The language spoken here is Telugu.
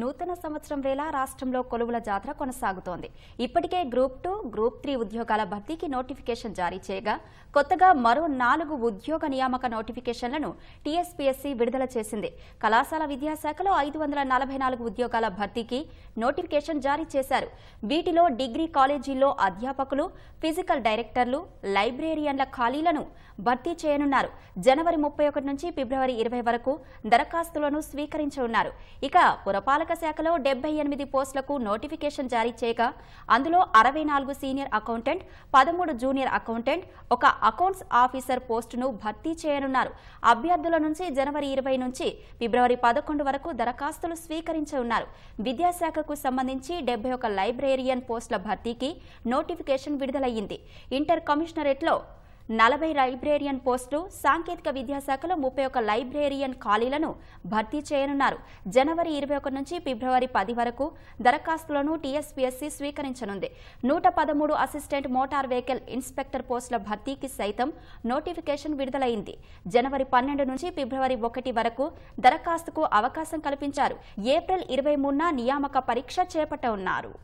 నూతన సంవత్సరం వేళ రాష్ట్రంలో కొలువుల జాతర కొనసాగుతోంది. ఇప్పటికే గ్రూప్ 2, గ్రూప్ 3 ఉద్యోగాల భర్తీకి నోటిఫికేషన్ జారీ చేయగా కొత్తగా మరో 4 ఉద్యోగ నియామక నోటిఫికేషన్లను టీఎస్పీఎస్సీ విడుదల చేసింది. కళాశాల విద్యాశాఖలో 544 ఉద్యోగాల భర్తీకి నోటిఫికేషన్ జారీ చేశారు. వీటిలో డిగ్రీ కాలేజీల్లో అధ్యాపకులు, ఫిజికల్ డైరెక్టర్లు, లైబ్రేరియన్ల ఖాళీలను భర్తీ చేయనున్నారు. జనవరి 31 నుంచి ఫిబ్రవరి 20 వరకు దరఖాస్తులను స్వీకరించనున్నారు. ఇక పురపాలక శాఖలో 78 పోస్టులకు నోటిఫికేషన్ జారీ చేయగా అందులో 64 సీనియర్ అకౌంటెంట్, 13 జూనియర్ అకౌంటెంట్, ఒక అకౌంట్స్ ఆఫీసర్ పోస్టును భర్తీ చేయనున్నారు. అభ్యర్థుల నుంచి జనవరి 20 నుంచి ఫిబ్రవరి 11 వరకు దరఖాస్తులు స్వీకరించనున్నారు. విద్యాశాఖకు సంబంధించి 71 లైబ్రేరియన్ పోస్టుల భర్తీకి నోటిఫికేషన్ విడుదలయ్యింది. ఇంటర్ కమిషనరేట్లో 40 లైబ్రేరియన్ పోస్టులు, సాంకేతిక విద్యాశాఖలో 31 లైబ్రేరియన్ ఖాళీలను భర్తీ చేయనున్నారు. జనవరి 21 నుంచి ఫిబ్రవరి 10 వరకు దరఖాస్తులను టీఎస్పీఎస్సీ స్వీకరించనుంది. 113 అసిస్టెంట్ మోటార్ వెహికల్ ఇన్స్పెక్టర్ పోస్టుల భర్తీకి సైతం నోటిఫికేషన్ విడుదలైంది. జనవరి 12 నుంచి ఫిబ్రవరి 1 వరకు దరఖాస్తుకు అవకాశం కల్పించారు. ఏప్రిల్ 23న నియామక పరీక్ష చేపట్టనున్నారు.